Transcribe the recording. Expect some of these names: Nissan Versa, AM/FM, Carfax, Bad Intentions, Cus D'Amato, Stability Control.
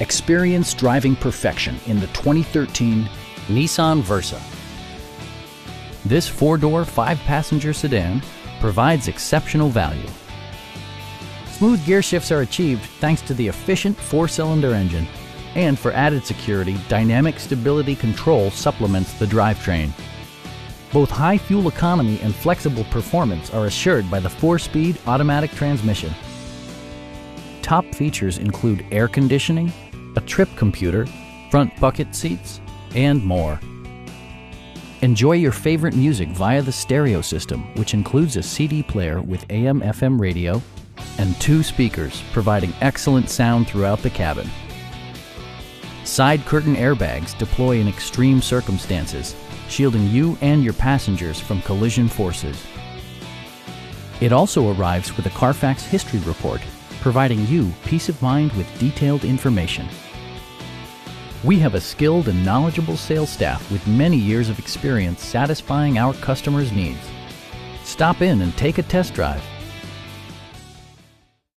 Experience driving perfection in the 2013 Nissan Versa. This four-door, five-passenger sedan provides exceptional value. Smooth gear shifts are achieved thanks to the efficient four-cylinder engine, and for added security, dynamic stability control supplements the drivetrain. Both high fuel economy and flexible performance are assured by the four-speed automatic transmission. Top features include air conditioning, a trip computer, front bucket seats, and more. Enjoy your favorite music via the stereo system, which includes a CD player with AM/FM radio and two speakers, providing excellent sound throughout the cabin. Side curtain airbags deploy in extreme circumstances, shielding you and your passengers from collision forces. It also arrives with a Carfax history report, providing you peace of mind with detailed information. We have a skilled and knowledgeable sales staff with many years of experience satisfying our customers' needs. Stop in and take a test drive.